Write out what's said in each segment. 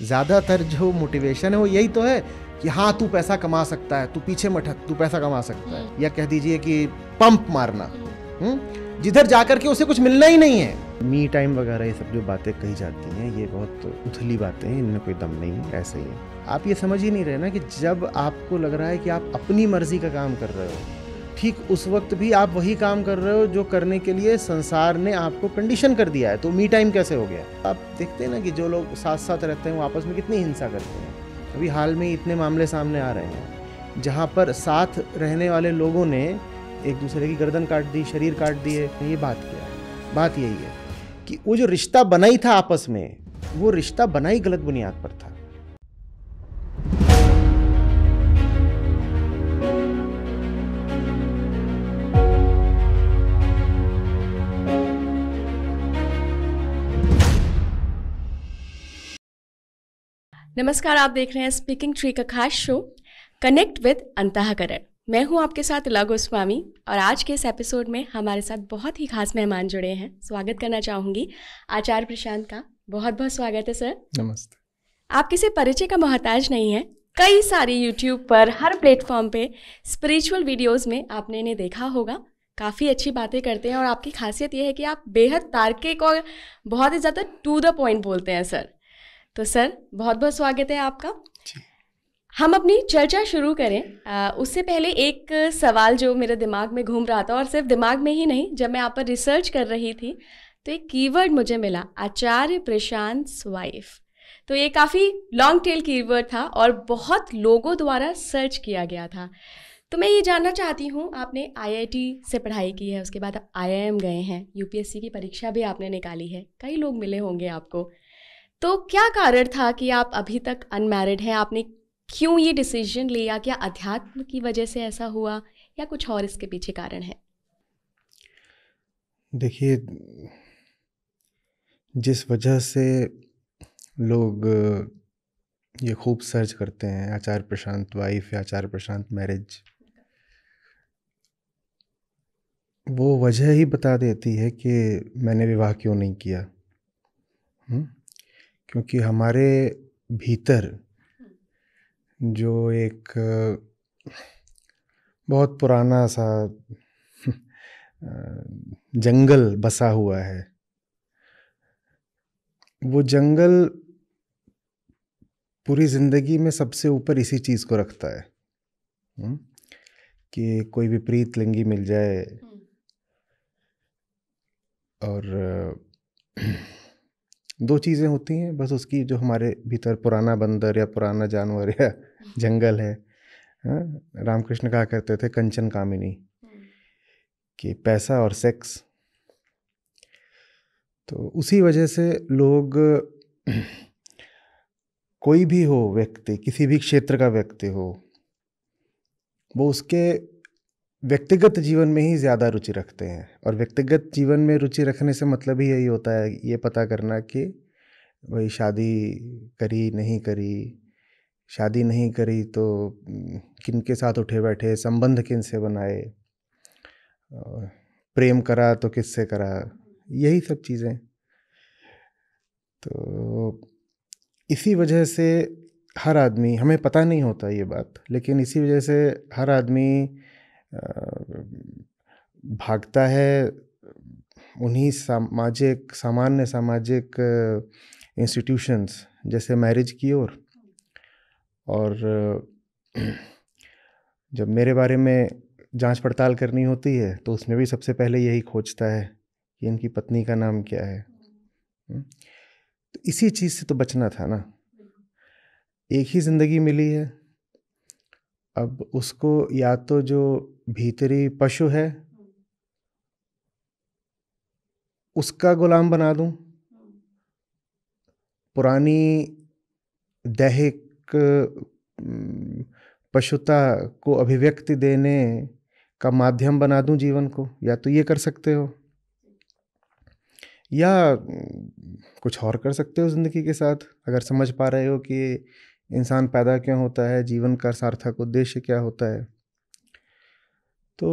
ज़्यादातर जो मोटिवेशन है वो यही तो है कि हाँ तू पैसा कमा सकता है, तू पीछे मत हट, तू पैसा कमा सकता है, या कह दीजिए कि पंप मारना, जिधर जाकर के उसे कुछ मिलना ही नहीं है। मी टाइम वगैरह ये सब जो बातें कही जाती हैं ये बहुत उथली बातें हैं, इनमें कोई दम नहीं है, ऐसे ही है। आप ये समझ ही नहीं रहे ना कि जब आपको लग रहा है कि आप अपनी मर्जी का काम कर रहे हो, ठीक उस वक्त भी आप वही काम कर रहे हो जो करने के लिए संसार ने आपको कंडीशन कर दिया है, तो मी टाइम कैसे हो गया? आप देखते हैं ना कि जो लोग साथ साथ रहते हैं वो आपस में कितनी हिंसा करते हैं। अभी हाल में इतने मामले सामने आ रहे हैं जहाँ पर साथ रहने वाले लोगों ने एक दूसरे की गर्दन काट दी, शरीर काट दिए। ये बात क्या है? बात यही है कि वो जो रिश्ता बना ही था आपस में, वो रिश्ता बना ही गलत बुनियाद पर था। नमस्कार, आप देख रहे हैं स्पीकिंग ट्री का खास शो कनेक्ट विद अंतःकरण। मैं हूं आपके साथ लागोस्वामी और आज के इस एपिसोड में हमारे साथ बहुत ही खास मेहमान जुड़े हैं। स्वागत करना चाहूँगी आचार्य प्रशांत का। बहुत बहुत स्वागत है सर। नमस्ते। आप किसी परिचय का मोहताज नहीं है। कई सारी यूट्यूब पर, हर प्लेटफॉर्म पे स्पिरिचुअल वीडियोस में आपने इन्हें देखा होगा। काफ़ी अच्छी बातें करते हैं और आपकी खासियत ये है कि आप बेहद तार्किक और बहुत ही ज़्यादा टू द पॉइंट बोलते हैं सर। तो सर बहुत बहुत स्वागत है आपका। हम अपनी चर्चा शुरू करें उससे पहले एक सवाल जो मेरे दिमाग में घूम रहा था, और सिर्फ दिमाग में ही नहीं, जब मैं आप पर रिसर्च कर रही थी तो एक कीवर्ड मुझे मिला, आचार्य प्रशांत वाइफ। तो ये काफ़ी लॉन्ग टेल कीवर्ड था और बहुत लोगों द्वारा सर्च किया गया था। तो मैं ये जानना चाहती हूँ, आपने IIT से पढ़ाई की है, उसके बाद आप IIM गए हैं, UPSC की परीक्षा भी आपने निकाली है, कई लोग मिले होंगे आपको। तो क्या कारण था कि आप अभी तक अनमैरिड हैं? आपने क्यों ये डिसीजन लिया? क्या अध्यात्म की वजह से ऐसा हुआ या कुछ और इसके पीछे कारण है? देखिए, जिस वजह से लोग ये खूब सर्च करते हैं आचार्य प्रशांत वाइफ या आचार्य प्रशांत मैरिज, वो वजह ही बता देती है कि मैंने विवाह क्यों नहीं किया। क्योंकि हमारे भीतर जो एक बहुत पुराना सा जंगल बसा हुआ है, वो जंगल पूरी ज़िंदगी में सबसे ऊपर इसी चीज़ को रखता है कि कोई विपरीत लिंगी मिल जाए और दो चीज़ें होती हैं बस उसकी, जो हमारे भीतर पुराना बंदर या पुराना जानवर या जंगल है। रामकृष्ण कहा करते थे कंचन कामिनी, कि पैसा और सेक्स। तो उसी वजह से लोग, कोई भी हो व्यक्ति, किसी भी क्षेत्र का व्यक्ति हो, वो उसके व्यक्तिगत जीवन में ही ज़्यादा रुचि रखते हैं। और व्यक्तिगत जीवन में रुचि रखने से मतलब ही यही होता है, ये पता करना कि भाई शादी करी नहीं करी, शादी नहीं करी तो किन के साथ उठे बैठे, संबंध किन से बनाए, प्रेम करा तो किससे करा, यही सब चीज़ें। तो इसी वजह से हर आदमी, हमें पता नहीं होता ये बात, लेकिन इसी वजह से हर आदमी भागता है उन्हीं सामाजिक इंस्टीट्यूशंस जैसे मैरिज की ओर। और जब मेरे बारे में जांच पड़ताल करनी होती है तो उसमें भी सबसे पहले यही खोजता है कि इनकी पत्नी का नाम क्या है। तो इसी चीज़ से तो बचना था ना। एक ही ज़िंदगी मिली है, अब उसको या तो जो भीतरी पशु है उसका गुलाम बना दूं, पुरानी दैहिक पशुता को अभिव्यक्ति देने का माध्यम बना दूं जीवन को, या तो ये कर सकते हो या कुछ और कर सकते हो ज़िंदगी के साथ। अगर समझ पा रहे हो कि इंसान पैदा क्यों होता है, जीवन का सार्थक उद्देश्य क्या होता है। तो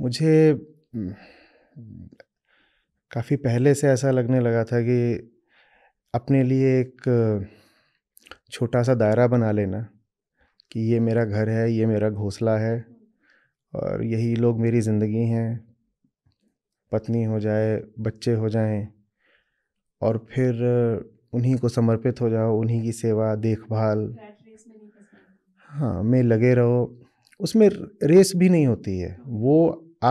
मुझे काफ़ी पहले से ऐसा लगने लगा था कि अपने लिए एक छोटा सा दायरा बना लेना कि ये मेरा घर है, ये मेरा घोंसला है और यही लोग मेरी ज़िंदगी हैं, पत्नी हो जाए, बच्चे हो जाएं, और फिर उन्हीं को समर्पित हो जाओ, उन्हीं की सेवा देखभाल में लगे रहो। उसमें रेस भी नहीं होती है, वो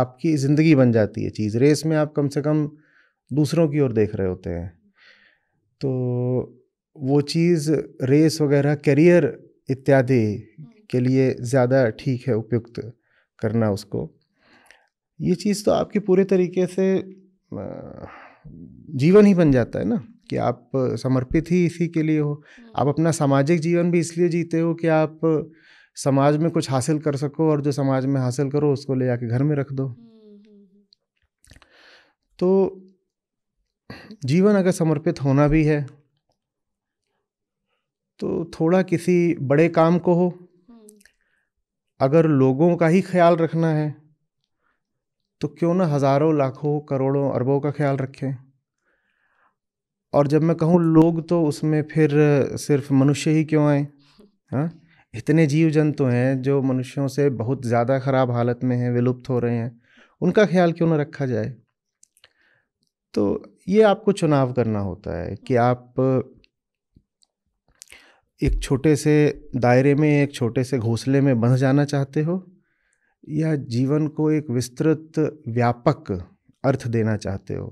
आपकी ज़िंदगी बन जाती है चीज़। रेस में आप कम से कम दूसरों की ओर देख रहे होते हैं, तो वो चीज़ रेस वगैरह करियर इत्यादि के लिए ज़्यादा ठीक है उपयुक्त करना उसको। ये चीज़ तो आपके पूरे तरीके से जीवन ही बन जाता है ना, कि आप समर्पित ही इसी के लिए हो। आप अपना सामाजिक जीवन भी इसलिए जीते हो कि आप समाज में कुछ हासिल कर सको, और जो समाज में हासिल करो उसको ले जाके घर में रख दो। तो जीवन अगर समर्पित होना भी है तो थोड़ा किसी बड़े काम को हो। अगर लोगों का ही ख्याल रखना है तो क्यों ना हज़ारों लाखों करोड़ों अरबों का ख्याल रखें। और जब मैं कहूँ लोग, तो उसमें फिर सिर्फ मनुष्य ही क्यों आए? हाँ, इतने जीव जंतु हैं जो मनुष्यों से बहुत ज़्यादा ख़राब हालत में हैं, विलुप्त हो रहे हैं, उनका ख्याल क्यों ना रखा जाए। तो ये आपको चुनाव करना होता है कि आप एक छोटे से दायरे में, एक छोटे से घोंसले में बंध जाना चाहते हो, या जीवन को एक विस्तृत व्यापक अर्थ देना चाहते हो।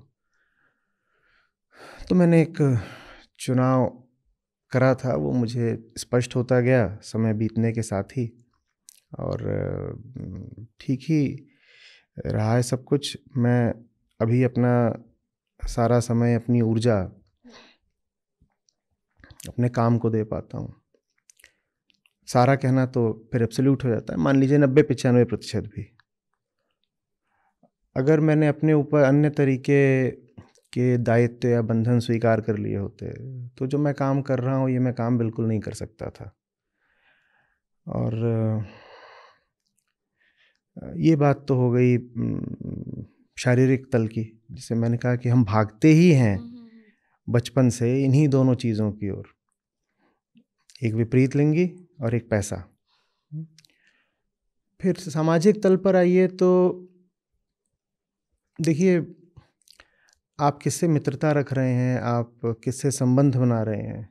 तो मैंने एक चुनाव करा था, वो मुझे स्पष्ट होता गया समय बीतने के साथ ही, और ठीक ही रहा है सब कुछ। मैं अभी अपना सारा समय, अपनी ऊर्जा अपने काम को दे पाता हूँ। सारा कहना तो फिर एब्सोल्यूट हो जाता है, मान लीजिए 90-95% भी। अगर मैंने अपने ऊपर अन्य तरीके के दायित्व या बंधन स्वीकार कर लिए होते तो जो मैं काम कर रहा हूँ, ये मैं काम बिल्कुल नहीं कर सकता था। और ये बात तो हो गई शारीरिक तल की, जिसे मैंने कहा कि हम भागते ही हैं बचपन से इन्हीं दोनों चीज़ों की ओर, एक विपरीत लिंगी और एक पैसा। फिर सामाजिक तल पर आइए तो देखिए, आप किससे मित्रता रख रहे हैं, आप किससे संबंध बना रहे हैं।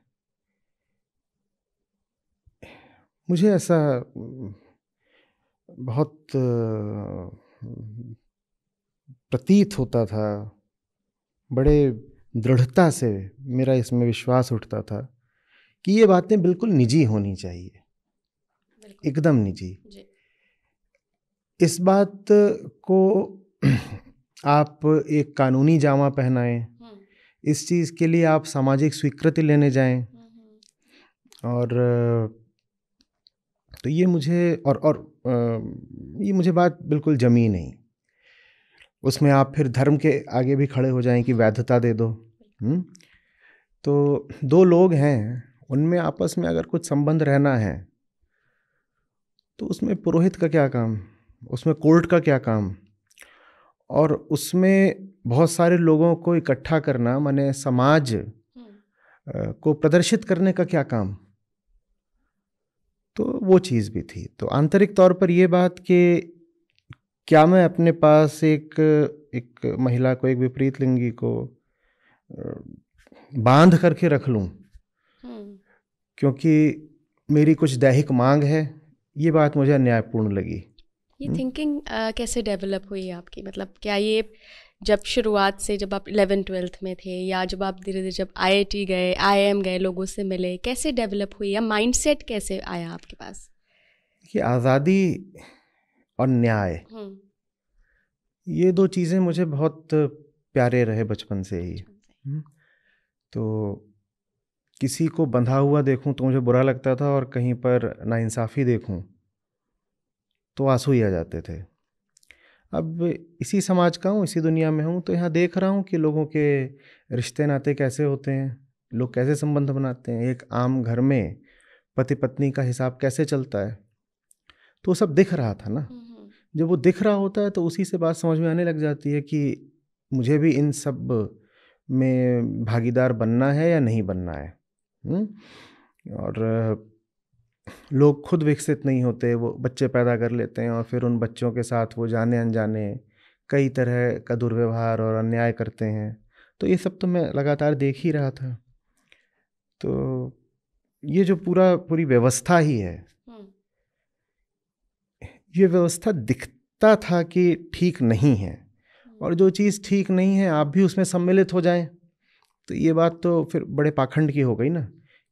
मुझे ऐसा बहुत प्रतीत होता था, बड़े दृढ़ता से मेरा इसमें विश्वास उठता था कि ये बातें बिल्कुल निजी होनी चाहिए, एकदम निजी। इस बात को आप एक कानूनी जामा पहनाएं, इस चीज़ के लिए आप सामाजिक स्वीकृति लेने जाएं। और तो ये मुझे ये मुझे बात बिल्कुल जमी नहीं। उसमें आप फिर धर्म के आगे भी खड़े हो जाएं कि वैधता दे दो। तो दो लोग हैं, उनमें आपस में अगर कुछ संबंध रहना है तो उसमें पुरोहित का क्या काम, उसमें कोर्ट का क्या काम, और उसमें बहुत सारे लोगों को इकट्ठा करना, माने समाज को प्रदर्शित करने का क्या काम। तो वो चीज़ भी थी। तो आंतरिक तौर पर ये बात कि क्या मैं अपने पास एक महिला को, एक विपरीत लिंगी को बांध करके रख लूं क्योंकि मेरी कुछ दैहिक मांग है, ये बात मुझे न्यायपूर्ण लगी। ये थिंकिंग कैसे डेवलप हुई आपकी? मतलब क्या ये जब शुरुआत से, जब आप 11-12 में थे, या जब आप धीरे धीरे जब IIT गए, IIM गए, लोगों से मिले, कैसे डेवलप हुई, या माइंडसेट कैसे आया आपके पास? ये आज़ादी और न्याय, ये दो चीज़ें मुझे बहुत प्यारे रहे बचपन से ही। तो किसी को बंधा हुआ देखूं तो मुझे बुरा लगता था, और कहीं पर नाइंसाफ़ी देखूं तो आंसू ही आ जाते थे। अब इसी समाज का हूँ, इसी दुनिया में हूँ, तो यहाँ देख रहा हूँ कि लोगों के रिश्ते नाते कैसे होते हैं, लोग कैसे संबंध बनाते हैं, एक आम घर में पति पत्नी का हिसाब कैसे चलता है। तो वो सब दिख रहा था ना। जब वो दिख रहा होता है तो उसी से बात समझ में आने लग जाती है कि मुझे भी इन सब में भागीदार बनना है या नहीं बनना है। और लोग खुद विकसित नहीं होते, वो बच्चे पैदा कर लेते हैं और फिर उन बच्चों के साथ वो जाने अनजाने कई तरह का दुर्व्यवहार और अन्याय करते हैं। तो ये सब तो मैं लगातार देख ही रहा था। तो ये जो पूरी व्यवस्था ही है, ये व्यवस्था दिखता था कि ठीक नहीं है, और जो चीज़ ठीक नहीं है आप भी उसमें सम्मिलित हो जाएं, तो ये बात तो फिर बड़े पाखंड की हो गई ना।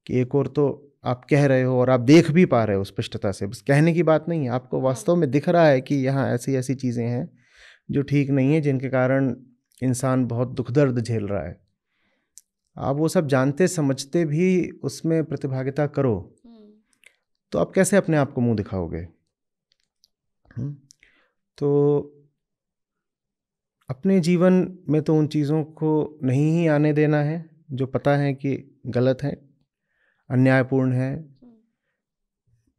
कि एक और तो आप कह रहे हो और आप देख भी पा रहे हो स्पष्टता से, बस कहने की बात नहीं है, आपको वास्तव में दिख रहा है कि यहाँ ऐसी ऐसी चीज़ें हैं जो ठीक नहीं है, जिनके कारण इंसान बहुत दुख दर्द झेल रहा है। आप वो सब जानते समझते भी उसमें प्रतिभागिता करो तो आप कैसे अपने आप को मुँह दिखाओगे। तो अपने जीवन में तो उन चीज़ों को नहीं ही आने देना है जो पता है कि गलत है, अन्यायपूर्ण है,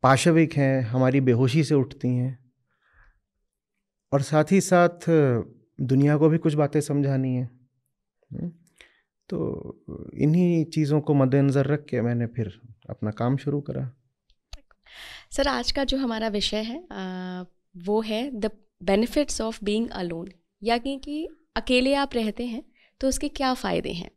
पाशविक हैं, हमारी बेहोशी से उठती हैं। और साथ ही साथ दुनिया को भी कुछ बातें समझानी है। तो इन्हीं चीज़ों को मद्देनज़र रख के मैंने फिर अपना काम शुरू करा। सर, आज का जो हमारा विषय है वो है the benefits of being alone, यानी कि अकेले आप रहते हैं तो उसके क्या फ़ायदे हैं।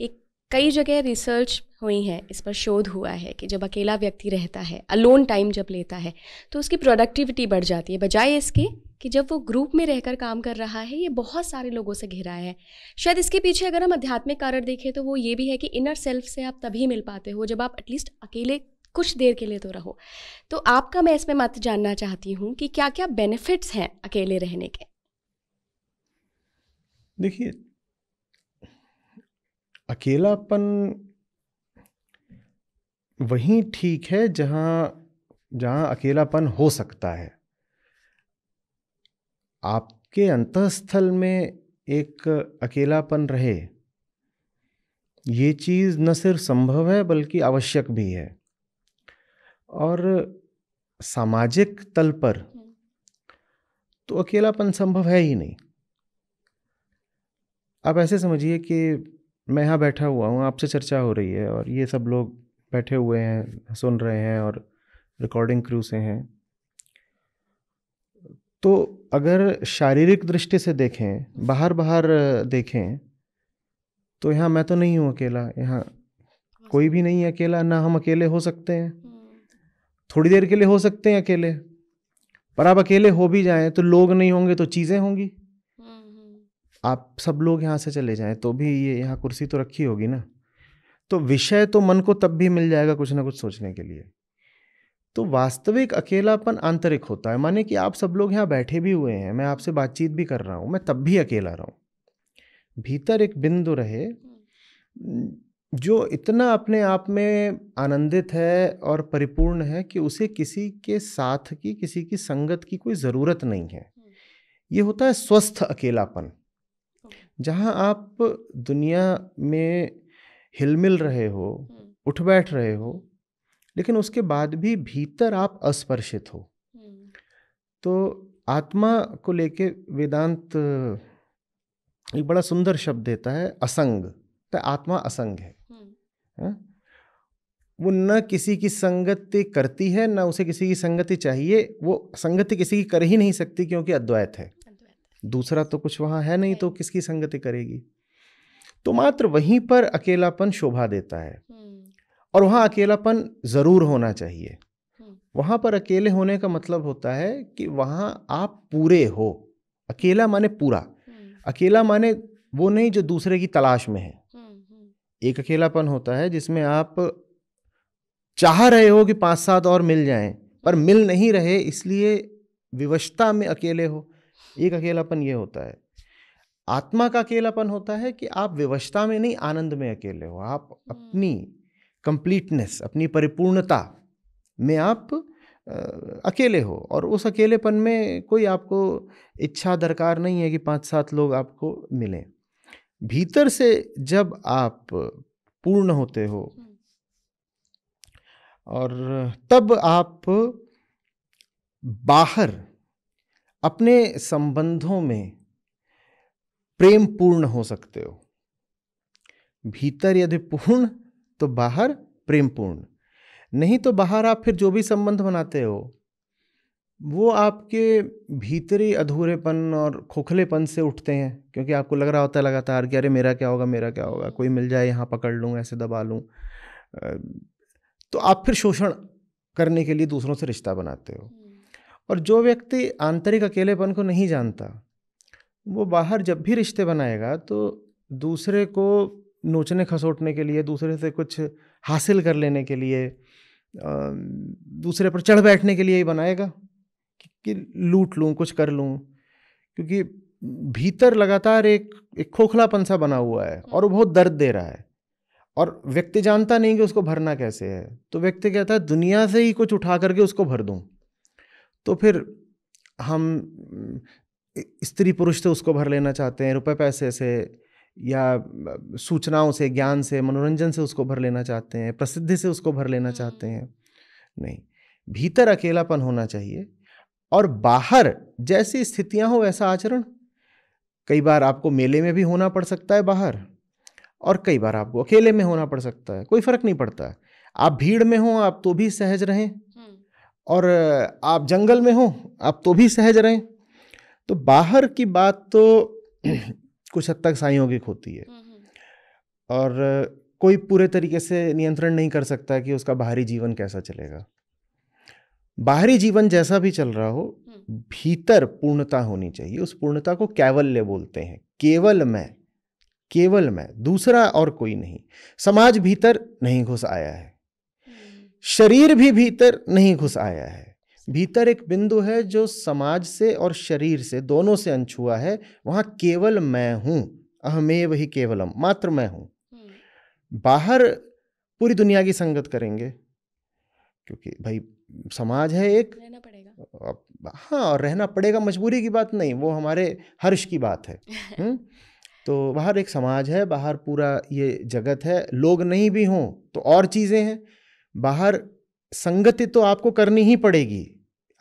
एक कई जगह रिसर्च हुई है, इस पर शोध हुआ है कि जब अकेला व्यक्ति रहता है, अलोन टाइम जब लेता है, तो उसकी प्रोडक्टिविटी बढ़ जाती है, बजाय इसके कि जब वो ग्रुप में रहकर काम कर रहा है, ये बहुत सारे लोगों से घिरा है। शायद इसके पीछे अगर हम आध्यात्मिक कारण देखें तो वो ये भी है कि इनर सेल्फ से आप तभी मिल पाते हो जब आप एटलीस्ट अकेले कुछ देर के लिए तो रहो। तो आपका मैं इसमें मत जानना चाहती हूँ कि क्या क्या बेनिफिट्स हैं अकेले रहने के। देखिए, अकेलापन वहीं ठीक है जहाँ अकेलापन हो सकता है। आपके अंतःस्थल में एक अकेलापन रहे, ये चीज़ न सिर्फ संभव है बल्कि आवश्यक भी है। और सामाजिक तल पर तो अकेलापन संभव है ही नहीं। आप ऐसे समझिए कि मैं यहाँ बैठा हुआ हूँ, आपसे चर्चा हो रही है और ये सब लोग बैठे हुए हैं, सुन रहे हैं और रिकॉर्डिंग क्रू से हैं। तो अगर शारीरिक दृष्टि से देखें, बाहर देखें, तो यहाँ मैं तो नहीं हूँ अकेला, यहाँ कोई भी नहीं है अकेला, ना हम अकेले हो सकते हैं। थोड़ी देर के लिए हो सकते हैं अकेले, पर आप अकेले हो भी जाएं तो लोग नहीं होंगे तो चीज़ें होंगी। आप सब लोग यहाँ से चले जाएं तो भी ये यहाँ कुर्सी तो रखी होगी ना, तो विषय तो मन को तब भी मिल जाएगा कुछ ना कुछ सोचने के लिए। तो वास्तविक अकेलापन आंतरिक होता है, माने कि आप सब लोग यहाँ बैठे भी हुए हैं, मैं आपसे बातचीत भी कर रहा हूँ, मैं तब भी अकेला रहा हूँ। भीतर एक बिंदु रहे जो इतना अपने आप में आनंदित है और परिपूर्ण है कि उसे किसी के साथ की, किसी की संगत की कोई ज़रूरत नहीं है। ये होता है स्वस्थ अकेलापन, जहाँ आप दुनिया में हिलमिल रहे हो, उठ बैठ रहे हो, लेकिन उसके बाद भी भीतर आप अस्पर्शित हो। तो आत्मा को लेके वेदांत एक बड़ा सुंदर शब्द देता है, असंग। तो आत्मा असंग है, वो न किसी की संगति करती है, ना उसे किसी की संगति चाहिए, वो संगति किसी की कर ही नहीं सकती क्योंकि अद्वैत है, दूसरा तो कुछ वहाँ है नहीं, तो किसकी संगति करेगी। तो मात्र वहीं पर अकेलापन शोभा देता है, और वहाँ अकेलापन ज़रूर होना चाहिए। वहाँ पर अकेले होने का मतलब होता है कि वहाँ आप पूरे हो। अकेला माने पूरा, अकेला माने वो नहीं जो दूसरे की तलाश में है। एक अकेलापन होता है जिसमें आप चाह रहे हो कि 5-7 और मिल जाएं, पर मिल नहीं रहे, इसलिए विवशता में अकेले हो। एक अकेलापन ये होता है। आत्मा का अकेलापन होता है कि आप विवशता में नहीं, आनंद में अकेले हो। आप अपनी कंप्लीटनेस, अपनी परिपूर्णता में आप अकेले हो, और उस अकेलेपन में कोई आपको इच्छा दरकार नहीं है कि 5-7 लोग आपको मिलें। भीतर से जब आप पूर्ण होते हो, और तब आप बाहर अपने संबंधों में प्रेम पूर्ण हो सकते हो। भीतर यदि पूर्ण तो बाहर प्रेम पूर्ण, नहीं तो बाहर आप फिर जो भी संबंध बनाते हो वो आपके भीतरी अधूरेपन और खोखलेपन से उठते हैं, क्योंकि आपको लग रहा होता है लगातार कि अरे मेरा क्या होगा, मेरा क्या होगा, कोई मिल जाए यहाँ पकड़ लूँ, ऐसे दबा लूँ, तो आप फिर शोषण करने के लिए दूसरों से रिश्ता बनाते हो। और जो व्यक्ति आंतरिक अकेलेपन को नहीं जानता वो बाहर जब भी रिश्ते बनाएगा तो दूसरे को नोचने खसोटने के लिए, दूसरे से कुछ हासिल कर लेने के लिए, दूसरे पर चढ़ बैठने के लिए ही बनाएगा कि लूट लूँ, कुछ कर लूँ, क्योंकि भीतर लगातार एक खोखलापन सा बना हुआ है और वो बहुत दर्द दे रहा है और व्यक्ति जानता नहीं कि उसको भरना कैसे है। तो व्यक्ति कहता है दुनिया से ही कुछ उठा करके उसको भर दूँ, तो फिर हम स्त्री पुरुष से उसको भर लेना चाहते हैं, रुपए पैसे से या सूचनाओं से, ज्ञान से, मनोरंजन से उसको भर लेना चाहते हैं, प्रसिद्धि से उसको भर लेना चाहते हैं। नहीं, भीतर अकेलापन होना चाहिए और बाहर जैसी स्थितियां हो वैसा आचरण। कई बार आपको मेले में भी होना पड़ सकता है बाहर, और कई बार आपको अकेले में होना पड़ सकता है, कोई फर्क नहीं पड़ता। आप भीड़ में हो आप तो भी सहज रहें, और आप जंगल में हो आप तो भी सहज रहें। तो बाहर की बात तो कुछ हद तक संयोगिक होती है और कोई पूरे तरीके से नियंत्रण नहीं कर सकता कि उसका बाहरी जीवन कैसा चलेगा। बाहरी जीवन जैसा भी चल रहा हो भीतर पूर्णता होनी चाहिए। उस पूर्णता को कैवल्य बोलते हैं, केवल मैं, केवल मैं, दूसरा और कोई नहीं। समाज भीतर नहीं घुस आया है, शरीर भी भीतर नहीं घुस आया है। भीतर एक बिंदु है जो समाज से और शरीर से दोनों से अनछुआ है, वहाँ केवल मैं हूँ, अहमेव ही केवलम, मात्र मैं हूँ। बाहर पूरी दुनिया की संगत करेंगे क्योंकि भाई समाज है, एक रहना पड़ेगा। हाँ, और रहना पड़ेगा, मजबूरी की बात नहीं, वो हमारे हर्ष की बात है। तो बाहर एक समाज है, बाहर पूरा ये जगत है, लोग नहीं भी हों तो और चीज़ें हैं। बाहर संगति तो आपको करनी ही पड़ेगी।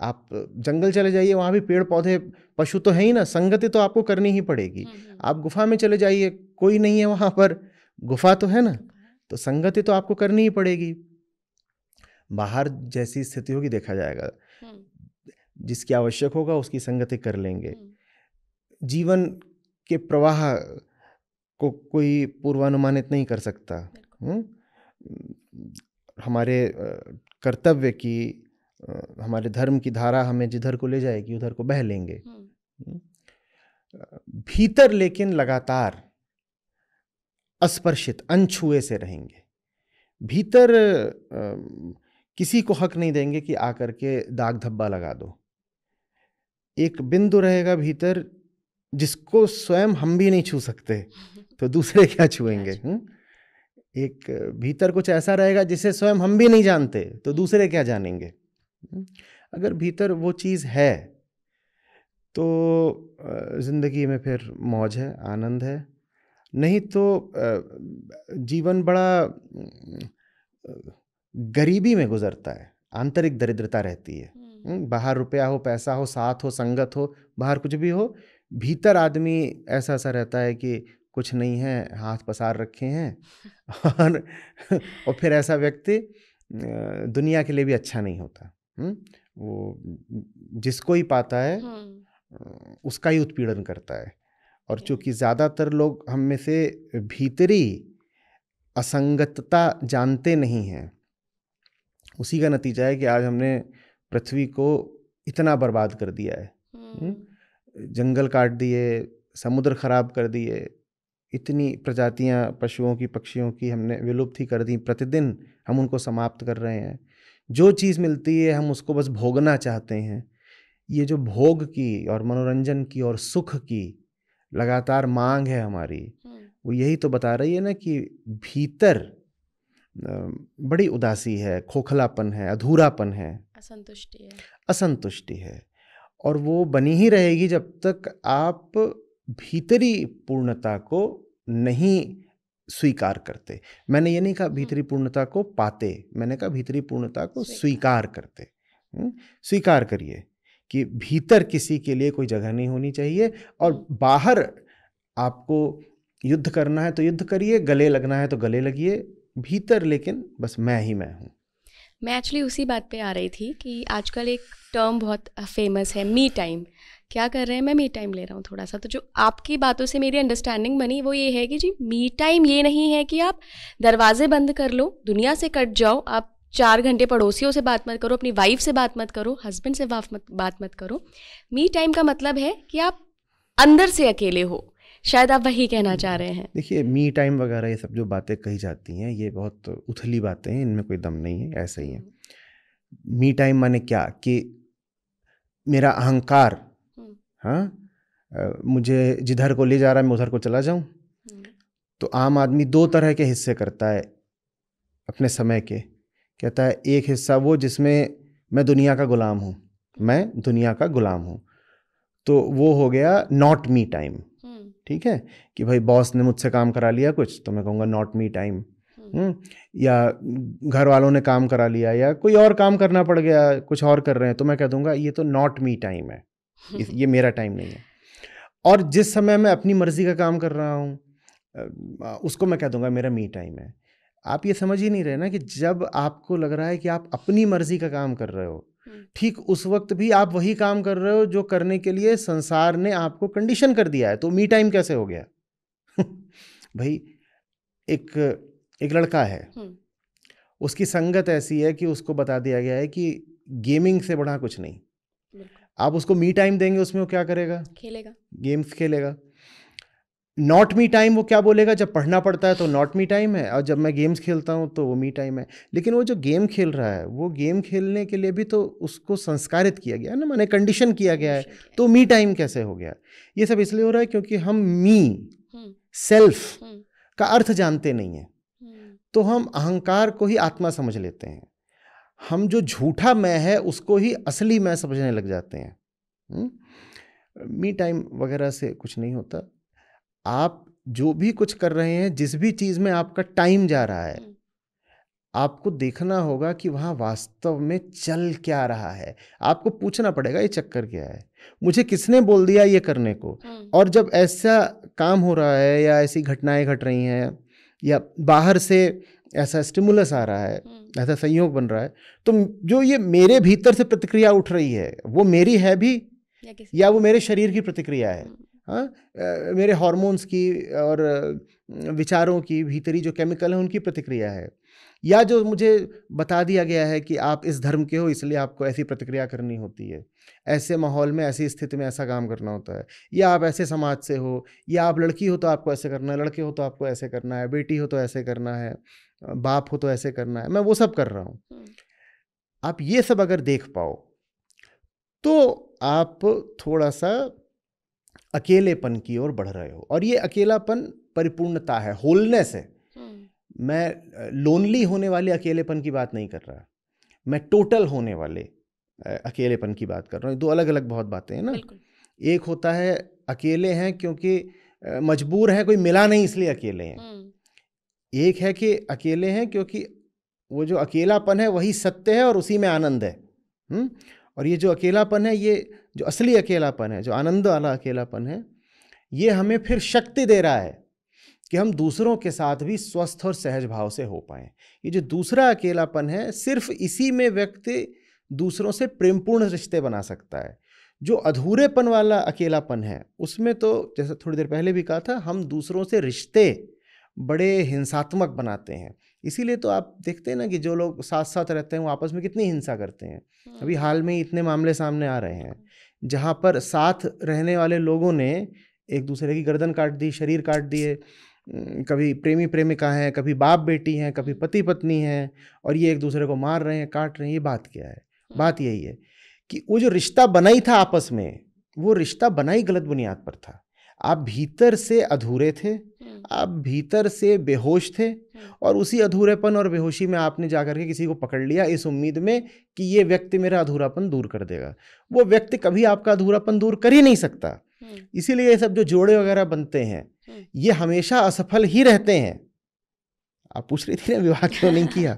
आप जंगल चले जाइए, वहाँ भी पेड़ पौधे पशु तो है ही ना, संगति तो आपको करनी ही पड़ेगी। आप गुफा में चले जाइए, कोई नहीं है वहाँ पर, गुफा तो है ना, तो संगति तो आपको करनी ही पड़ेगी। बाहर जैसी स्थिति होगी देखा जाएगा, जिसकी आवश्यक होगा उसकी संगति कर लेंगे। जीवन के प्रवाह को कोई पूर्वानुमानित नहीं कर सकता। हमारे कर्तव्य की, हमारे धर्म की धारा हमें जिधर को ले जाएगी उधर को बह लेंगे। भीतर लेकिन लगातार अस्पर्शित, अनछुए से रहेंगे। भीतर किसी को हक नहीं देंगे कि आकर के दाग धब्बा लगा दो। एक बिंदु रहेगा भीतर जिसको स्वयं हम भी नहीं छू सकते, तो दूसरे क्या छुएंगे। एक भीतर कुछ ऐसा रहेगा जिसे स्वयं हम भी नहीं जानते, तो दूसरे क्या जानेंगे। अगर भीतर वो चीज़ है तो ज़िंदगी में फिर मौज है, आनंद है, नहीं तो जीवन बड़ा गरीबी में गुजरता है, आंतरिक दरिद्रता रहती है। बाहर रुपया हो, पैसा हो, साथ हो, संगत हो, बाहर कुछ भी हो, भीतर आदमी ऐसा सा रहता है कि कुछ नहीं है, हाथ पसार रखे हैं। और फिर ऐसा व्यक्ति दुनिया के लिए भी अच्छा नहीं होता। वो जिसको ही पाता है उसका ही उत्पीड़न करता है। और चूँकि ज़्यादातर लोग हम में से भीतरी असंगतता जानते नहीं हैं, उसी का नतीजा है कि आज हमने पृथ्वी को इतना बर्बाद कर दिया है। जंगल काट दिए, समुद्र ख़राब कर दिए, इतनी प्रजातियां पशुओं की, पक्षियों की हमने विलुप्त ही कर दी। प्रतिदिन हम उनको समाप्त कर रहे हैं। जो चीज़ मिलती है हम उसको बस भोगना चाहते हैं। ये जो भोग की और मनोरंजन की और सुख की लगातार मांग है हमारी, वो यही तो बता रही है ना कि भीतर बड़ी उदासी है, खोखलापन है, अधूरापन है, असंतुष्टि है, असंतुष्टि है। और वो बनी ही रहेगी जब तक आप भीतरी पूर्णता को नहीं स्वीकार करते। मैंने ये नहीं कहा भीतरी पूर्णता को पाते, मैंने कहा भीतरी पूर्णता को स्वीकार करते। स्वीकार करिए कि भीतर किसी के लिए कोई जगह नहीं होनी चाहिए और बाहर आपको युद्ध करना है तो युद्ध करिए, गले लगना है तो गले लगिए, भीतर लेकिन बस मैं ही मैं हूँ। मैं एक्चुअली उसी बात पे आ रही थी कि आजकल एक टर्म बहुत फेमस है, मी टाइम। क्या कर रहे हैं, मैं मी टाइम ले रहा हूँ थोड़ा सा। तो जो आपकी बातों से मेरी अंडरस्टैंडिंग बनी वो ये है कि जी मी टाइम ये नहीं है कि आप दरवाजे बंद कर लो, दुनिया से कट जाओ, आप 4 घंटे पड़ोसियों से बात मत करो, अपनी वाइफ से बात मत करो, हस्बैंड से बात मत करो। मी टाइम का मतलब है कि आप अंदर से अकेले हो, शायद आप वही कहना चाह रहे हैं। देखिए मी टाइम वगैरह ये सब जो बातें कही जाती हैं ये बहुत उथली बातें हैं, इनमें कोई दम नहीं है, ऐसे ही है। मी टाइम माने क्या कि मेरा अहंकार, हाँ, मुझे जिधर को ले जा रहा है मैं उधर को चला जाऊं। तो आम आदमी 2 तरह के हिस्से करता है अपने समय के। कहता है एक हिस्सा वो जिसमें मैं दुनिया का गुलाम हूँ, मैं दुनिया का गुलाम हूँ, तो वो हो गया नॉट मी टाइम। ठीक है कि भाई बॉस ने मुझसे काम करा लिया कुछ तो मैं कहूँगा नॉट मी टाइम, या घर वालों ने काम करा लिया या कोई और काम करना पड़ गया, कुछ और कर रहे हैं तो मैं कह दूँगा ये तो नॉट मी टाइम है, ये मेरा टाइम नहीं है। और जिस समय मैं अपनी मर्जी का काम कर रहा हूँ उसको मैं कह दूँगा मेरा मी टाइम है। आप ये समझ ही नहीं रहे ना कि जब आपको लग रहा है कि आप अपनी मर्जी का काम कर रहे हो, ठीक उस वक्त भी आप वही काम कर रहे हो जो करने के लिए संसार ने आपको कंडीशन कर दिया है, तो मी टाइम कैसे हो गया? भाई एक लड़का है, उसकी संगत ऐसी है कि उसको बता दिया गया है कि गेमिंग से बड़ा कुछ नहीं। आप उसको मी टाइम देंगे उसमें वो क्या करेगा? खेलेगा, गेम्स खेलेगा। नॉट मी टाइम वो क्या बोलेगा, जब पढ़ना पड़ता है तो नॉट मी टाइम है और जब मैं गेम्स खेलता हूँ तो वो मी टाइम है। लेकिन वो जो गेम खेल रहा है वो गेम खेलने के लिए भी तो उसको संस्कारित किया गया है ना, माने कंडीशन किया गया है, तो मी टाइम कैसे हो गया? ये सब इसलिए हो रहा है क्योंकि हम मी सेल्फ का अर्थ जानते नहीं है, तो हम अहंकार को ही आत्मा समझ लेते हैं, हम जो झूठा मैं है उसको ही असली मैं समझने लग जाते हैं। मी टाइम वगैरह से कुछ नहीं होता। आप जो भी कुछ कर रहे हैं, जिस भी चीज़ में आपका टाइम जा रहा है, आपको देखना होगा कि वहाँ वास्तव में चल क्या रहा है। आपको पूछना पड़ेगा ये चक्कर क्या है, मुझे किसने बोल दिया ये करने को? और जब ऐसा काम हो रहा है या ऐसी घटनाएं घट रही हैं या बाहर से ऐसा स्टिमुलस आ रहा है, ऐसा संयोग बन रहा है, तो जो ये मेरे भीतर से प्रतिक्रिया उठ रही है वो मेरी है भी या वो मेरे शरीर की प्रतिक्रिया है? हाँ, मेरे हार्मोन्स की और विचारों की, भीतरी जो केमिकल है उनकी प्रतिक्रिया है, या जो मुझे बता दिया गया है कि आप इस धर्म के हो इसलिए आपको ऐसी प्रतिक्रिया करनी होती है, ऐसे माहौल में ऐसी स्थिति में ऐसा काम करना होता है, या आप ऐसे समाज से हो, या आप लड़की हो तो आपको ऐसे करना है, लड़के हो तो आपको ऐसे करना है, बेटी हो तो ऐसे करना है, बाप हो तो ऐसे करना है। मैं वो सब कर रहा हूँ। आप ये सब अगर देख पाओ तो आप थोड़ा सा अकेलेपन की ओर बढ़ रहे हो, और ये अकेलापन परिपूर्णता है, होलनेस है। मैं लोनली होने वाले अकेलेपन की बात नहीं कर रहा, मैं टोटल होने वाले अकेलेपन की बात कर रहा हूँ। 2 अलग अलग बहुत बातें हैं ना। एक होता है अकेले हैं क्योंकि मजबूर हैं, कोई मिला नहीं इसलिए अकेले हैं। एक है कि अकेले हैं क्योंकि वो जो अकेलापन है वही सत्य है और उसी में आनंद है। और ये जो अकेलापन है, ये जो असली अकेलापन है, जो आनंद वाला अकेलापन है, ये हमें फिर शक्ति दे रहा है कि हम दूसरों के साथ भी स्वस्थ और सहज भाव से हो पाएँ। ये जो दूसरा अकेलापन है, सिर्फ इसी में व्यक्ति दूसरों से प्रेमपूर्ण रिश्ते बना सकता है। जो अधूरेपन वाला अकेलापन है उसमें तो, जैसा थोड़ी देर पहले भी कहा था, हम दूसरों से रिश्ते बड़े हिंसात्मक बनाते हैं। इसीलिए तो आप देखते हैं ना कि जो लोग साथ साथ रहते हैं वो आपस में कितनी हिंसा करते हैं। अभी हाल में ही इतने मामले सामने आ रहे हैं जहाँ पर साथ रहने वाले लोगों ने एक दूसरे की गर्दन काट दी, शरीर काट दिए। कभी प्रेमी प्रेमिका हैं, कभी बाप बेटी हैं, कभी पति पत्नी हैं, और ये एक दूसरे को मार रहे हैं, काट रहे हैं। ये बात क्या है? बात यही है कि वो जो रिश्ता बनाई था आपस में, वो रिश्ता बनाई गलत बुनियाद पर था। आप भीतर से अधूरे थे, आप भीतर से बेहोश थे, और उसी अधूरेपन और बेहोशी में आपने जाकर के किसी को पकड़ लिया इस उम्मीद में कि ये व्यक्ति मेरा अधूरापन दूर कर देगा। वो व्यक्ति कभी आपका अधूरापन दूर कर ही नहीं सकता। इसीलिए ये सब जो जोड़े वगैरह बनते हैं ये हमेशा असफल ही रहते हैं। आप पूछ रही थी ना विवाह क्यों नहीं किया,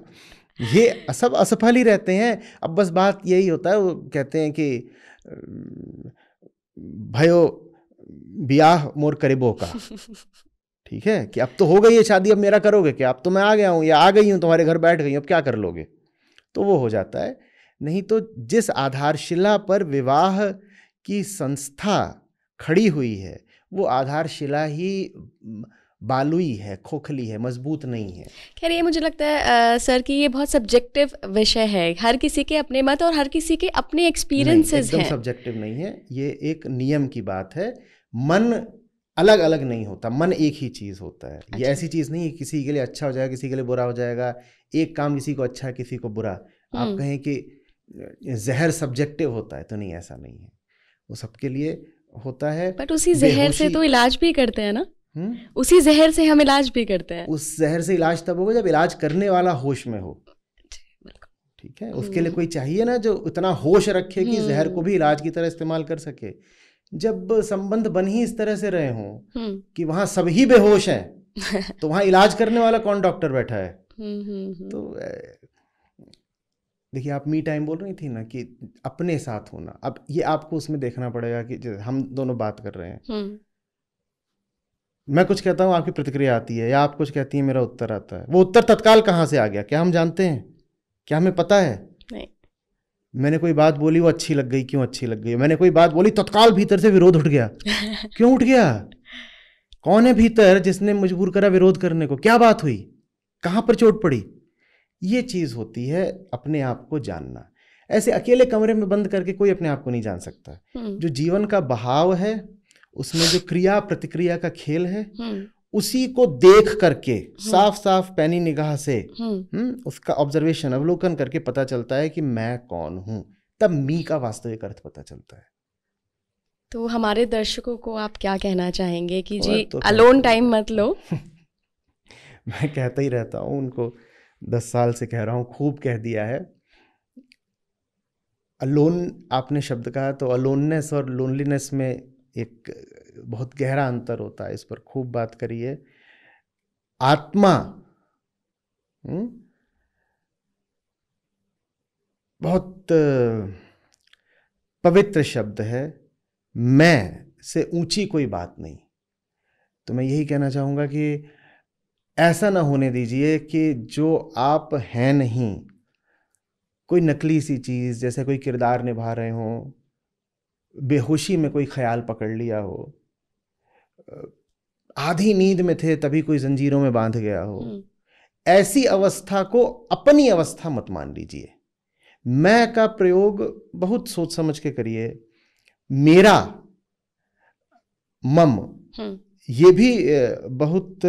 ये सब असफल ही रहते हैं। अब बस बात यही होता है, वो कहते हैं कि भयो ब्याह मोर करीबों का, ठीक है कि अब तो हो गई है शादी, अब मेरा करोगे क्या, अब तो मैं आ गया हूँ या आ गई हूँ, तुम्हारे घर बैठ गई हूँ, अब क्या कर लोगे, तो वो हो जाता है। नहीं तो जिस आधारशिला पर विवाह की संस्था खड़ी हुई है वो आधारशिला ही बालुई है, खोखली है, मजबूत नहीं है। खैर ये मुझे लगता है सर कि ये बहुत सब्जेक्टिव विषय है, हर किसी के अपने मत और हर किसी के अपने एक्सपीरियंसेस हैं। एकदम सब्जेक्टिव नहीं है, ये एक नियम की बात है। मन अलग अलग नहीं होता, मन एक ही चीज़ होता है। अच्छा। ये ऐसी चीज़ नहीं है किसी के लिए अच्छा हो जाएगा किसी के लिए बुरा हो जाएगा, एक काम किसी को अच्छा किसी को बुरा। आप कहें कि जहर सब्जेक्टिव होता है तो नहीं, ऐसा नहीं है, वो सबके लिए होता है। बट उसी जहर से तो इलाज भी करते हैं ना, उसी जहर से हम इलाज भी करते हैं। उस जहर से इलाज तब होगा जब इलाज करने वाला होश में हो, ठीक है। उसके लिए कोई चाहिए ना जो इतना होश रखे कि जहर को भी इलाज की तरह इस्तेमाल कर सके। जब संबंध बन ही इस तरह से रहे हों कि वहां सभी बेहोश हैं तो वहां इलाज करने वाला कौन डॉक्टर बैठा है। तो देखिए आप मी टाइम बोल रही थी ना कि अपने साथ होना, अब ये आपको उसमें देखना पड़ेगा कि हम दोनों बात कर रहे हैं, मैं कुछ कहता हूँ आपकी प्रतिक्रिया आती है या आप कुछ कहती है मेरा उत्तर आता है। वो उत्तर तत्काल कहाँ से आ गया, क्या हम जानते हैं, क्या हमें पता है? नहीं। मैंने कोई बात बोली वो अच्छी लग गई, क्यों अच्छी लग गई? मैंने कोई बात बोली तत्काल भीतर से विरोध उठ गया, क्यों उठ गया? कौन है भीतर जिसने मजबूर करा विरोध करने को? क्या बात हुई, कहाँ पर चोट पड़ी? ये चीज़ होती है अपने आप को जानना। ऐसे अकेले कमरे में बंद करके कोई अपने आप को नहीं जान सकता। जो जीवन का बहाव है उसमें जो क्रिया प्रतिक्रिया का खेल है उसी को देख करके साफ साफ पैनी निगाह से उसका ऑब्जर्वेशन अवलोकन करके पता चलता है कि मैं कौन हूँ, तब मी का वास्तविक अर्थ पता चलता है। तो हमारे दर्शकों को आप क्या कहना चाहेंगे कि जी अलोन टाइम मत लो? मैं कहता ही रहता हूँ उनको, 10 साल से कह रहा हूँ, खूब कह दिया है। अलोन आपने शब्द कहा, तो अलोननेस और लोनलीनेस में एक बहुत गहरा अंतर होता है, इस पर खूब बात करिए। आत्मा बहुत पवित्र शब्द है, मैं से ऊंची कोई बात नहीं। तो मैं यही कहना चाहूँगा कि ऐसा ना होने दीजिए कि जो आप हैं नहीं, कोई नकली सी चीज़, जैसे कोई किरदार निभा रहे हों, बेहोशी में कोई ख्याल पकड़ लिया हो, आधी नींद में थे तभी कोई जंजीरों में बांध गया हो, ऐसी अवस्था को अपनी अवस्था मत मान लीजिए। मैं का प्रयोग बहुत सोच समझ के करिए। मेरा, मम, ये भी बहुत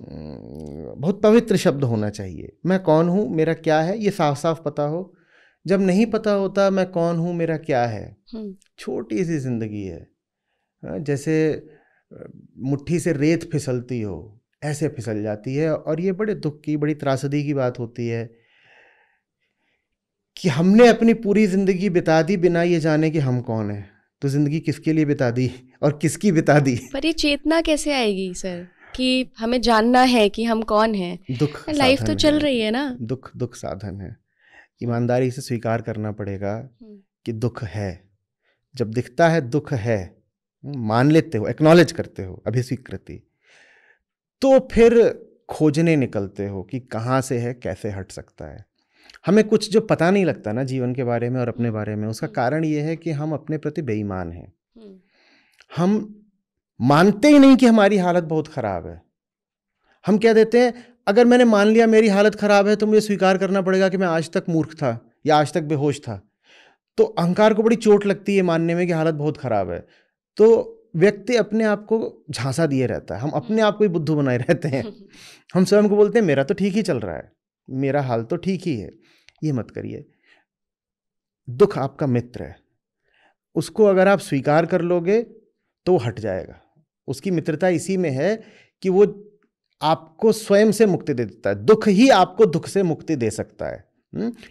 बहुत पवित्र शब्द होना चाहिए। मैं कौन हूँ, मेरा क्या है, ये साफ साफ पता हो। जब नहीं पता होता मैं कौन हूँ मेरा क्या है, छोटी सी जिंदगी है, जैसे मुट्ठी से रेत फिसलती हो ऐसे फिसल जाती है। और ये बड़े दुख की, बड़ी त्रासदी की बात होती है कि हमने अपनी पूरी ज़िंदगी बिता दी बिना ये जाने कि हम कौन हैं। तो ज़िंदगी किसके लिए बिता दी और किसकी बिता दी? पर ये चेतना कैसे आएगी सर कि हमें जानना है कि हम कौन हैं? दुख, लाइफ तो चल रही है ना, दुख दुख साधन है। ईमानदारी से स्वीकार करना पड़ेगा कि दुख है। जब दिखता है दुख है, मान लेते हो, एक्नॉलेज करते हो, अभिस्वीकृति, तो फिर खोजने निकलते हो कि कहाँ से है, कैसे हट सकता है। हमें कुछ जो पता नहीं लगता ना जीवन के बारे में और अपने बारे में, उसका कारण ये है कि हम अपने प्रति बेईमान हैं। हम मानते ही नहीं कि हमारी हालत बहुत ख़राब है। हम क्या देते हैं, अगर मैंने मान लिया मेरी हालत ख़राब है तो मुझे स्वीकार करना पड़ेगा कि मैं आज तक मूर्ख था या आज तक बेहोश था। तो अहंकार को बड़ी चोट लगती है मानने में कि हालत बहुत ख़राब है। तो व्यक्ति अपने आप को झांसा दिए रहता है। हम अपने आप को ही बुद्धू बनाए रहते हैं। हम स्वयं को बोलते हैं मेरा तो ठीक ही चल रहा है, मेरा हाल तो ठीक ही है। ये मत करिए। दुख आपका मित्र है, उसको अगर आप स्वीकार कर लोगे तो वो हट जाएगा। उसकी मित्रता इसी में है कि वो आपको स्वयं से मुक्ति दे देता है। दुख ही आपको दुख से मुक्ति दे सकता है।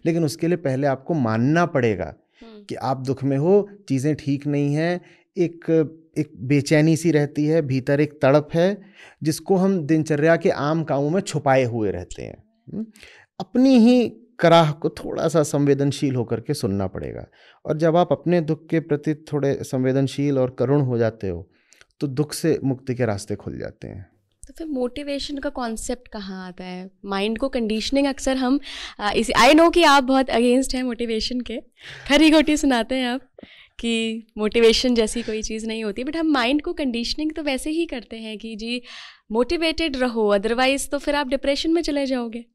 लेकिन उसके लिए पहले आपको मानना पड़ेगा कि आप दुख में हो, चीज़ें ठीक नहीं हैं, एक बेचैनी सी रहती है, भीतर एक तड़प है जिसको हम दिनचर्या के आम कामों में छुपाए हुए रहते हैं। अपनी ही कराह को थोड़ा सा संवेदनशील होकर के सुनना पड़ेगा। और जब आप अपने दुख के प्रति थोड़े संवेदनशील और करुण हो जाते हो तो दुख से मुक्ति के रास्ते खुल जाते हैं। तो फिर मोटिवेशन का कॉन्सेप्ट कहाँ आता है? माइंड को कंडीशनिंग अक्सर हम इसी, आई नो कि आप बहुत अगेंस्ट हैं मोटिवेशन के, खरी खोटी सुनाते हैं आप कि मोटिवेशन जैसी कोई चीज़ नहीं होती, बट हम माइंड को कंडीशनिंग तो वैसे ही करते हैं कि जी मोटिवेटेड रहो, अदरवाइज तो फिर आप डिप्रेशन में चले जाओगे।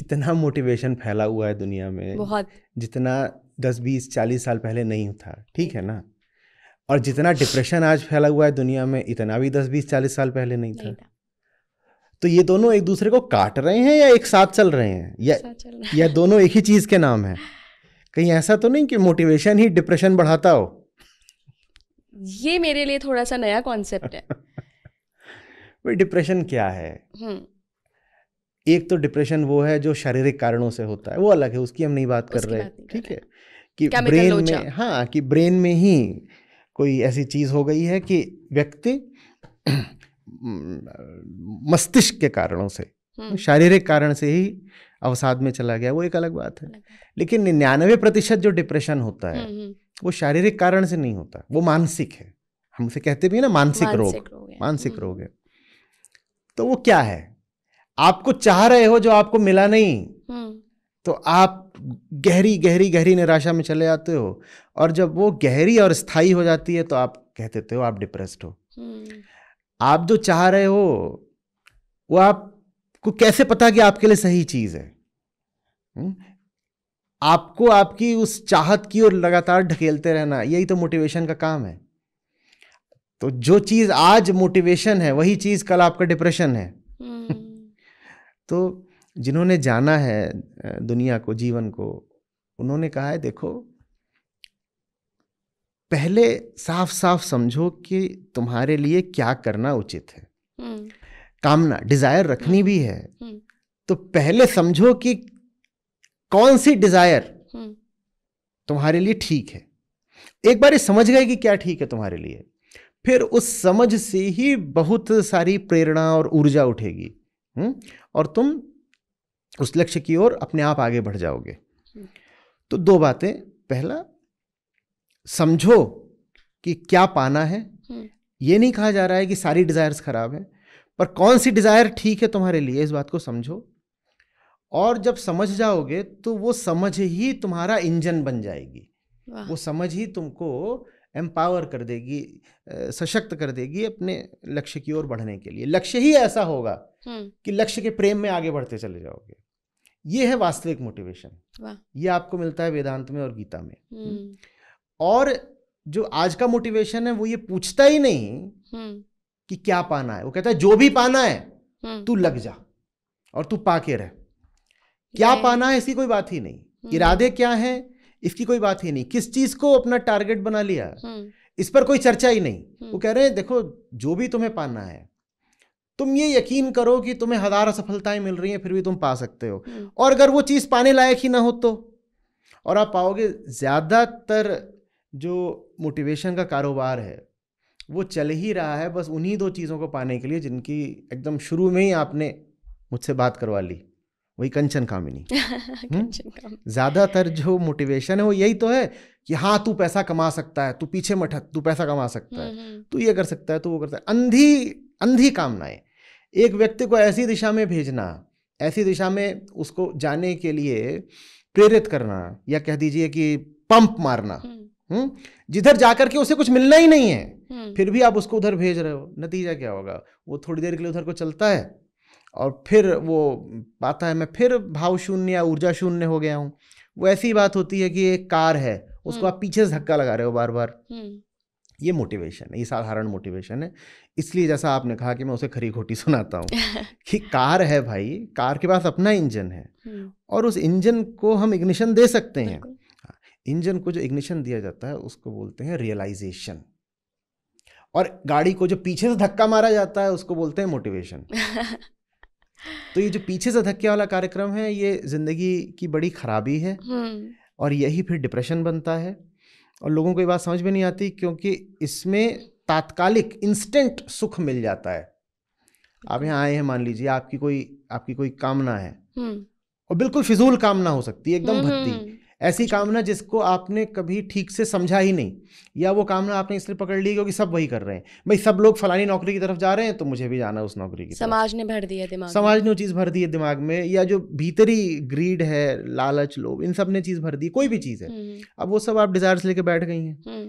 इतना मोटिवेशन फैला हुआ है दुनिया में, बहुत, जितना 10, 20, 40 साल पहले नहीं था, ठीक है ना। और जितना डिप्रेशन आज फैला हुआ है दुनिया में, इतना भी 10, 20, 40 साल पहले नहीं था। तो ये दोनों एक दूसरे को काट रहे हैं या एक साथ चल रहे हैं, या दोनों एक ही चीज़ के नाम है? कहीं ऐसा तो नहीं कि मोटिवेशन ही डिप्रेशन बढ़ाता हो? ये मेरे लिए थोड़ा सा नया कॉन्सेप्ट है। भाई डिप्रेशन क्या है? एक तो डिप्रेशन वो है जो शारीरिक कारणों से होता है, वो अलग है, उसकी हम नहीं बात कर रहे, ठीक है, कि ब्रेन में, हाँ, कि ब्रेन में ही कोई ऐसी चीज़ हो गई है कि व्यक्ति मस्तिष्क के कारणों से, शारीरिक कारण से ही अवसाद में चला गया, वो एक अलग बात है। लेकिन 99% जो डिप्रेशन होता है वो शारीरिक कारण से नहीं होता, वो मानसिक है। हम उसे कहते भी हैं ना मानसिक रोग है। तो वो क्या है? आपको चाह रहे हो जो आपको मिला नहीं, तो आप गहरी गहरी गहरी निराशा में चले जाते हो, और जब वो गहरी और स्थायी हो जाती है तो आप कह देते हो आप डिप्रेस्ड हो। आप जो चाह रहे हो वो आपको कैसे पता कि आपके लिए सही चीज़ है? आपको आपकी उस चाहत की ओर लगातार ढकेलते रहना, यही तो मोटिवेशन का काम है। तो जो चीज़ आज मोटिवेशन है वही चीज़ कल आपका डिप्रेशन है। तो जिन्होंने जाना है दुनिया को, जीवन को, उन्होंने कहा है देखो पहले साफ साफ समझो कि तुम्हारे लिए क्या करना उचित है। कामना, डिज़ायर रखनी भी है तो पहले समझो कि कौन सी डिज़ायर तुम्हारे लिए ठीक है। एक बार ये समझ गए कि क्या ठीक है तुम्हारे लिए, फिर उस समझ से ही बहुत सारी प्रेरणा और ऊर्जा उठेगी, और तुम उस लक्ष्य की ओर अपने आप आगे बढ़ जाओगे। तो दो बातें, पहला समझो कि क्या पाना है। ये नहीं कहा जा रहा है कि सारी डिज़ायर्स ख़राब हैं, पर कौन सी डिज़ायर ठीक है तुम्हारे लिए, इस बात को समझो। और जब समझ जाओगे तो वो समझ ही तुम्हारा इंजन बन जाएगी, वो समझ ही तुमको एम्पावर कर देगी, सशक्त कर देगी अपने लक्ष्य की ओर बढ़ने के लिए। लक्ष्य ही ऐसा होगा कि लक्ष्य के प्रेम में आगे बढ़ते चले जाओगे। ये है वास्तविक मोटिवेशन, ये आपको मिलता है वेदांत में और गीता में। और जो आज का मोटिवेशन है वो ये पूछता ही नहीं कि क्या पाना है, वो कहता है जो भी पाना है तू लग जा और तू पाके रह। क्या पाना है इसकी कोई बात ही नहीं, इरादे क्या है इसकी कोई बात ही नहीं, किस चीज को अपना टारगेट बना लिया इस पर कोई चर्चा ही नहीं। वो कह रहे हैं देखो जो भी तुम्हें पाना है, तुम ये यकीन करो कि तुम्हें हजारों सफलताएं मिल रही हैं फिर भी तुम पा सकते हो, और अगर वो चीज़ पाने लायक ही ना हो तो। और आप पाओगे ज़्यादातर जो मोटिवेशन का कारोबार है वो चल ही रहा है बस उन्हीं दो चीज़ों को पाने के लिए जिनकी एकदम शुरू में ही आपने मुझसे बात करवा ली, वही कंचन कामिनी। ज़्यादातर जो मोटिवेशन है वो यही तो है कि हाँ तू पैसा कमा सकता है, तू पीछे मत हट, तू पैसा कमा सकता है, तू ये कर सकता है, तू वो करता है। अंधी कामनाएं, एक व्यक्ति को ऐसी दिशा में भेजना, ऐसी दिशा में उसको जाने के लिए प्रेरित करना, या कह दीजिए कि पंप मारना, जिधर जाकर के उसे कुछ मिलना ही नहीं है फिर भी आप उसको उधर भेज रहे हो। नतीजा क्या होगा? वो थोड़ी देर के लिए उधर को चलता है और फिर वो पाता है मैं फिर भाव शून्य या ऊर्जा शून्य हो गया हूँ। वो ऐसी बात होती है कि एक कार है उसको आप पीछे से धक्का लगा रहे हो बार बार। ये मोटिवेशन है, ये साधारण मोटिवेशन है। इसलिए जैसा आपने कहा कि मैं उसे खरी खोटी सुनाता हूँ कि कार है भाई, कार के पास अपना इंजन है और उस इंजन को हम इग्निशन दे सकते हैं। इंजन को जो इग्निशन दिया जाता है उसको बोलते हैं रियलाइजेशन, और गाड़ी को जो पीछे से धक्का मारा जाता है उसको बोलते हैं मोटिवेशन। तो ये जो पीछे से धक्के वाला कार्यक्रम है ये जिंदगी की बड़ी खराबी है, और यही फिर डिप्रेशन बनता है। और लोगों को ये बात समझ में नहीं आती क्योंकि इसमें तात्कालिक इंस्टेंट सुख मिल जाता है। आप यहाँ आए हैं, मान लीजिए आपकी कोई कामना है, और बिल्कुल फिजूल कामना हो सकती है, एकदम भद्दी, ऐसी कामना जिसको आपने कभी ठीक से समझा ही नहीं, या वो कामना आपने इसलिए पकड़ ली क्योंकि सब वही कर रहे हैं, भाई सब लोग फलानी नौकरी की तरफ जा रहे हैं तो मुझे भी जाना उस नौकरी की तरफ। समाज ने भर दिया दिमाग, समाज ने वो चीज़ भर दी है दिमाग में, या जो भीतरी ग्रीड है, लालच, लोभ, इन सब ने चीज़ भर दी। कोई भी चीज़ है, अब वो सब आप डिज़ायर्स लेके बैठ गई हैं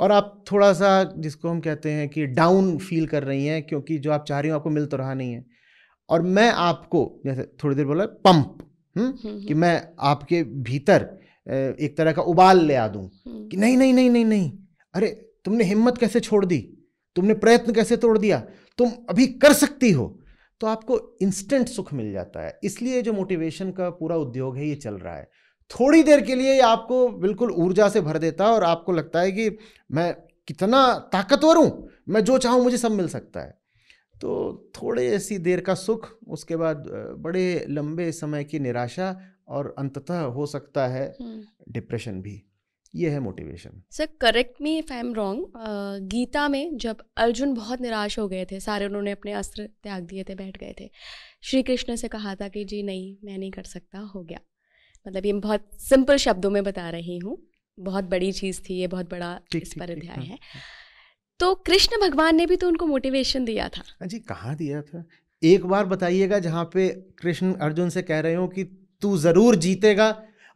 और आप थोड़ा सा, जिसको हम कहते हैं कि डाउन फील कर रही हैं क्योंकि जो आप चाह रही हो आपको मिल तो रहा नहीं है। और मैं आपको, जैसे थोड़ी देर बोला पंप, कि मैं आपके भीतर एक तरह का उबाल ले आ दूँ कि नहीं नहीं नहीं नहीं नहीं, अरे तुमने हिम्मत कैसे छोड़ दी, तुमने प्रयत्न कैसे तोड़ दिया, तुम अभी कर सकती हो, तो आपको इंस्टेंट सुख मिल जाता है। इसलिए जो मोटिवेशन का पूरा उद्योग है ये चल रहा है। थोड़ी देर के लिए आपको बिल्कुल ऊर्जा से भर देता है और आपको लगता है कि मैं कितना ताकतवर हूँ, मैं जो चाहूँ मुझे सब मिल सकता है। तो थोड़े सी देर का सुख, उसके बाद बड़े लंबे समय की निराशा और अंततः हो सकता है डिप्रेशन भी। ये है motivation. Sir correct me if I am wrong, Gita में जब अर्जुन बहुत निराश हो गए थे, सारे उन्होंने अपने अस्त्र त्याग दिए थे, बैठ गए थे, श्री कृष्ण से कहा था कि जी नहीं मैं नहीं कर सकता, हो गया। मतलब ये बहुत सिंपल शब्दों में बता रही हूँ, बहुत बड़ी चीज़ थी ये, बहुत बड़ा इस पर अध्याय है। तो कृष्ण भगवान ने भी तो उनको मोटिवेशन दिया था जी। कहाँ दिया था, एक बार बताइएगा जहाँ पे कृष्ण अर्जुन से कह रहे हो कि तू ज़रूर जीतेगा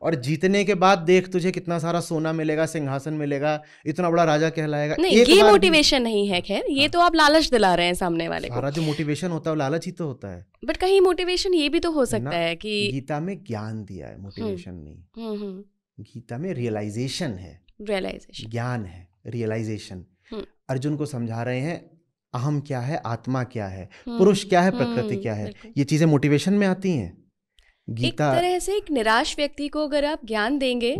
और जीतने के बाद देख तुझे कितना सारा सोना मिलेगा, सिंहासन मिलेगा, इतना बड़ा राजा कहलाएगा। नहीं, ये मोटिवेशन नहीं है। खैर ये तो आप लालच दिला रहे हैं सामने वाले को। सारा जो मोटिवेशन होता है लालच ही तो होता है। बट कहीं मोटिवेशन ये भी तो हो सकता है कि गीता में ज्ञान दिया है, मोटिवेशन नहीं। गीता में रियलाइजेशन है, रियलाइजेशन ज्ञान है, रियलाइजेशन। अर्जुन को समझा रहे हैं अहम क्या है, आत्मा क्या है, पुरुष क्या है, प्रकृति क्या है, ये चीजें मोटिवेशन में आती हैं। एक तरह से एक निराश व्यक्ति को अगर आप ज्ञान देंगे,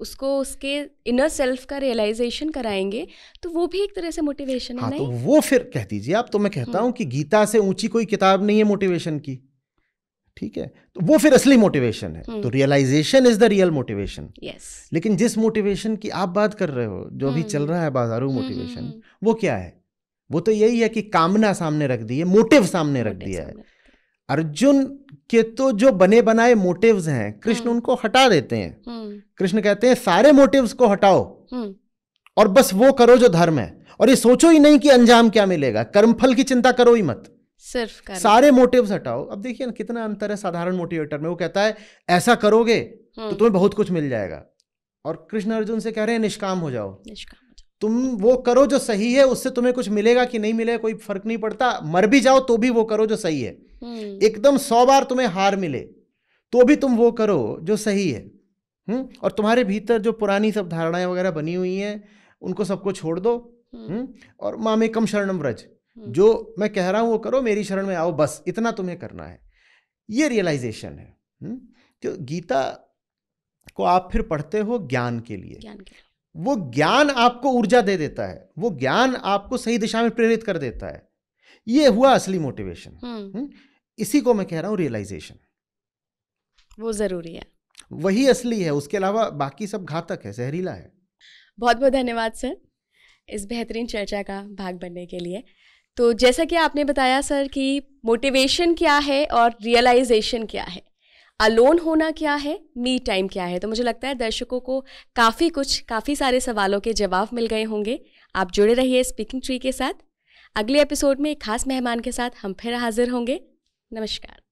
उसको उसके इनर सेल्फ का रियलाइजेशन कराएंगे, तो वो भी एक तरह से मोटिवेशन है। हाँ, तो वो फिर कह दीजिए आप। तो मैं कहता हूँ कि गीता से ऊंची कोई किताब नहीं है मोटिवेशन की, ठीक है। तो वो फिर असली मोटिवेशन है। तो realization is the real motivation. लेकिन जिस मोटिवेशन की आप बात कर रहे हो, जो अभी चल रहा है बाजारू मोटिवेशन, वो क्या है? वो तो यही है कि कामना सामने रख दी है, मोटिव सामने रख दिया है। अर्जुन के तो जो बने बनाए मोटिव्स हैं, कृष्ण उनको हटा देते हैं। कृष्ण कहते हैं सारे मोटिव्स को हटाओ और बस वो करो जो धर्म है, और ये सोचो ही नहीं कि अंजाम क्या मिलेगा, कर्मफल की चिंता करो ही मत, सिर्फ सारे मोटिव्स हटाओ। अब देखिए ना कितना अंतर है साधारण मोटिवेटर में। वो कहता है ऐसा करोगे तो तुम्हें बहुत कुछ मिल जाएगा, और कृष्ण अर्जुन से कह रहे हैं निष्काम हो जाओ, तुम वो करो जो सही है, उससे तुम्हें कुछ मिलेगा कि नहीं मिलेगा कोई फर्क नहीं पड़ता, मर भी जाओ तो भी वो करो जो सही है। एकदम 100 बार तुम्हें हार मिले तो भी तुम वो करो जो सही है। और तुम्हारे भीतर जो पुरानी सब धारणाएं वगैरह बनी हुई हैं उनको सबको छोड़ दो। और मामे कम शरणम व्रज, जो मैं कह रहा हूँ वो करो, मेरी शरण में आओ, बस इतना तुम्हें करना है। ये रियलाइजेशन है। तो गीता को आप फिर पढ़ते हो ज्ञान के लिए, वो ज्ञान आपको ऊर्जा दे देता है, वो ज्ञान आपको सही दिशा में प्रेरित कर देता है। ये हुआ असली मोटिवेशन। इसी को मैं कह रहा हूँ रियलाइजेशन, वो जरूरी है, वही असली है। उसके अलावा बाकी सब घातक है, जहरीला है। बहुत बहुत धन्यवाद सर इस बेहतरीन चर्चा का भाग बनने के लिए। तो जैसा कि आपने बताया सर कि मोटिवेशन क्या है और रियलाइजेशन क्या है, अलोन होना क्या है, मी टाइम क्या है, तो मुझे लगता है दर्शकों को काफ़ी सारे सवालों के जवाब मिल गए होंगे। आप जुड़े रहिए स्पीकिंग ट्री के साथ। अगले एपिसोड में एक खास मेहमान के साथ हम फिर हाजिर होंगे। नमस्कार।